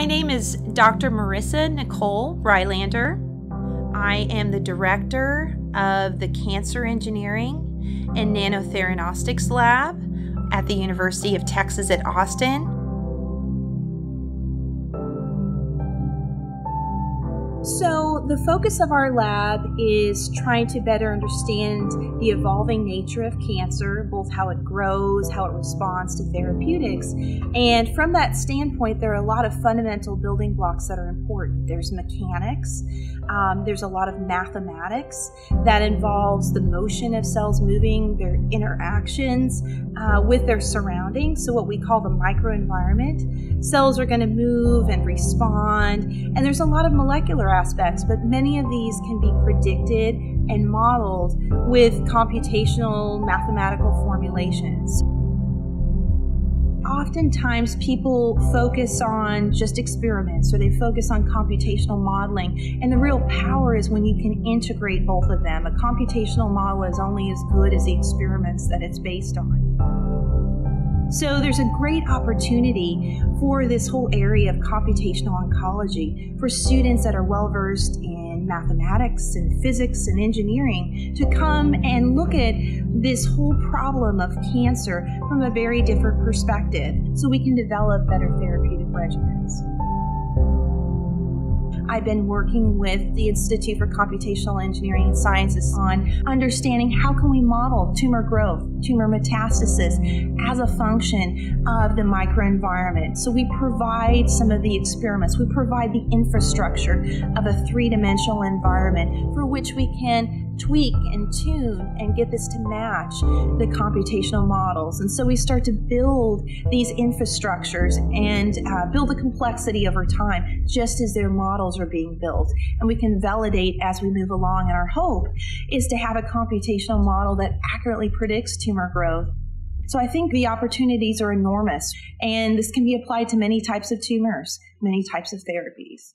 My name is Dr. Marissa Nichole Rylander. I am the director of the Cancer Engineering and Nanotheranostics Lab at the University of Texas at Austin. So the focus of our lab is trying to better understand the evolving nature of cancer, both how it grows, how it responds to therapeutics. And from that standpoint, there are a lot of fundamental building blocks that are important. There's mechanics, there's a lot of mathematics that involves the motion of cells moving, their interactions with their surroundings, so what we call the microenvironment. Cells are going to move and respond, and there's a lot of molecular aspects, but many of these can be predicted and modeled with computational mathematical formulations. Oftentimes people focus on just experiments, or they focus on computational modeling, and the real power is when you can integrate both of them. A computational model is only as good as the experiments that it's based on. So there's a great opportunity for this whole area of computational oncology for students that are well-versed in mathematics and physics and engineering to come and look at this whole problem of cancer from a very different perspective, so we can develop better therapeutic regimens. I've been working with the Institute for Computational Engineering and Sciences on understanding how can we model tumor growth, tumor metastasis as a function of the microenvironment. So we provide some of the experiments, we provide the infrastructure of a three-dimensional environment for which we can tweak and tune and get this to match the computational models. And so we start to build these infrastructures and build the complexity over time just as their models are being built, and we can validate as we move along. And our hope is to have a computational model that accurately predicts tumor growth. So I think the opportunities are enormous, and this can be applied to many types of tumors, many types of therapies.